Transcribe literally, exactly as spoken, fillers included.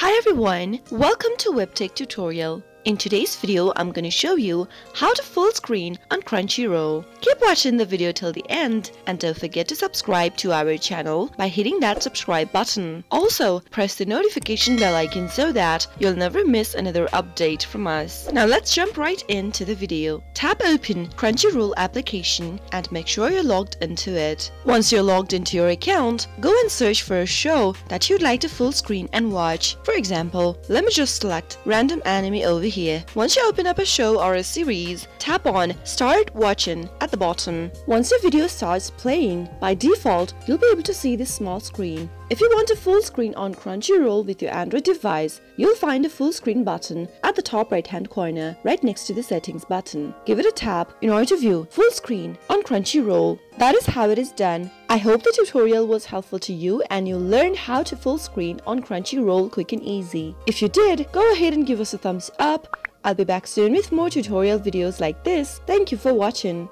Hi everyone, welcome to WebTech tutorial. In today's video, I'm going to show you how to full screen on Crunchyroll. Keep watching the video till the end and don't forget to subscribe to our channel by hitting that subscribe button. Also, press the notification bell icon so that you'll never miss another update from us. Now let's jump right into the video. Tap open Crunchyroll application and make sure you're logged into it. Once you're logged into your account, go and search for a show that you'd like to full screen and watch. For example, let me just select random anime over here. Once you open up a show or a series, tap on Start Watching at the bottom. Once your video starts playing, by default, you'll be able to see this small screen. If you want to full screen on Crunchyroll with your Android device, you'll find a full screen button at the top right hand corner, right next to the settings button. Give it a tap in order to view full screen on Crunchyroll. That is how it is done. I hope the tutorial was helpful to you and you learned how to full screen on Crunchyroll quick and easy. If you did, go ahead and give us a thumbs up. I'll be back soon with more tutorial videos like this. Thank you for watching.